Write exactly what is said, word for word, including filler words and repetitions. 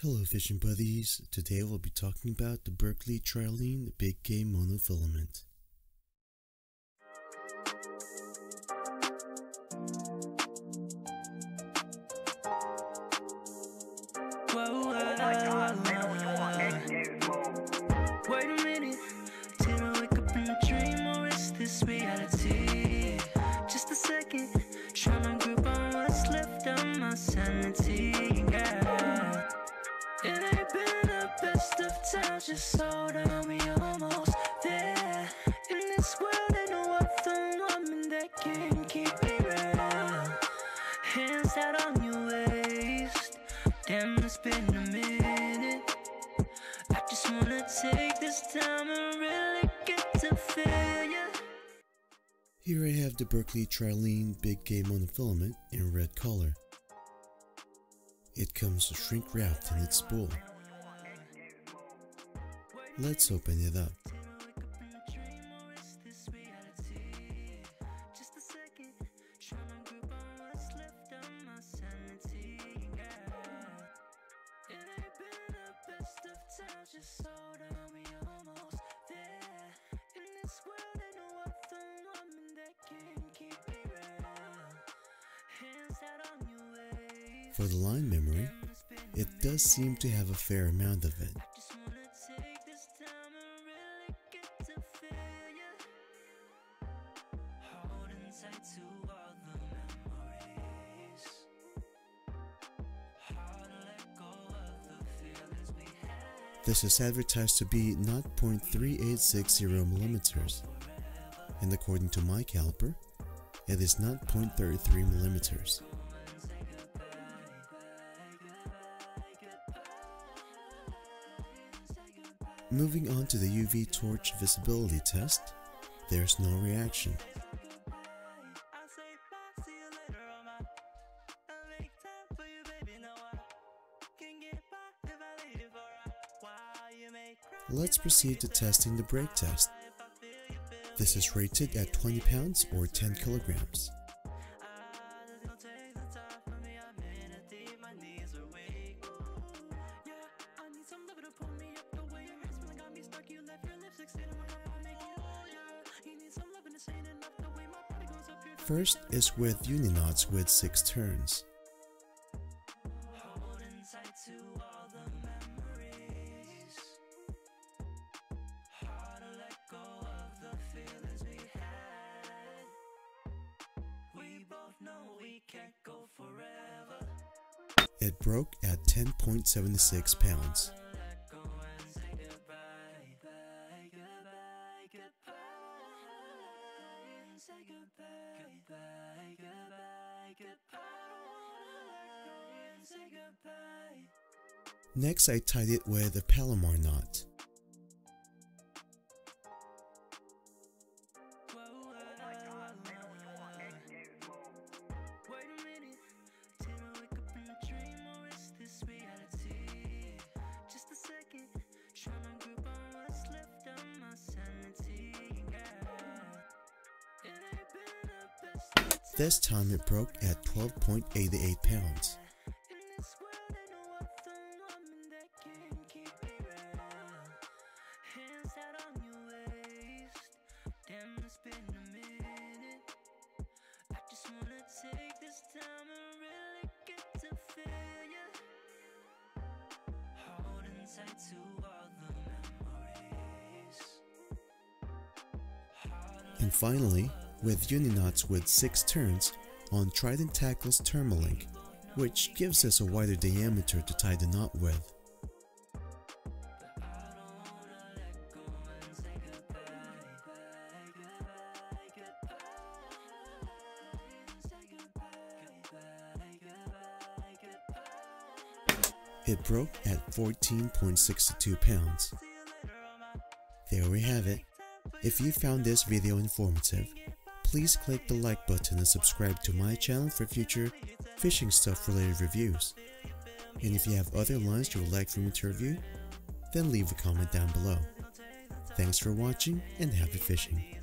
Hello fishing buddies, today we'll be talking about the Berkley Trilene, the big game monofilament. Whoa, whoa, oh my God, man. Just so down, we almost there. In this world, I know what's the woman that can keep me real. Hands out on your waist. Damn, it's been a minute. I just wanna take this time and really get to feel you. Here I have the Berkley Trilene Big Game monofilament in red color. It comes shrink wrapped in its spool. Let's open it up. For the line memory, it does seem to have a fair amount of it. This is advertised to be zero point three eight six zero millimeters, and according to my caliper, it is zero point three three millimeters. Moving on to the U V torch visibility test, there's no reaction. Let's proceed to testing the brake test. This is rated at twenty pounds or ten kilograms. First is with uni knots with six turns. It broke at ten point seven six pounds. Next, I tied it with a Palomar knot. This time it broke at twelve point eight eight pounds. And finally, with uni knots with six turns on Trident Tackle's Terma Link, which gives us a wider diameter to tie the knot with. It broke at fourteen point six two pounds. There we have it. If you found this video informative, please click the like button and subscribe to my channel for future fishing stuff related reviews. And if you have other lines you would like for me to review, then leave a comment down below. Thanks for watching and happy fishing.